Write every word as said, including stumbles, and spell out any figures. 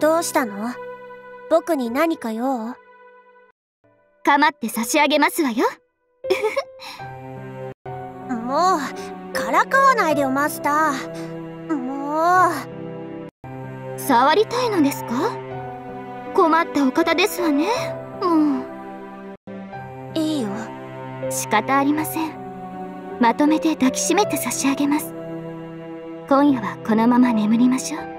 どうしたの？僕に何か用？構って差し上げますわよ。もうからかわないでよマスター。もう触りたいのですか？困ったお方ですわね。もういいよ。仕方ありません。まとめて抱きしめて差し上げます。今夜はこのまま眠りましょう。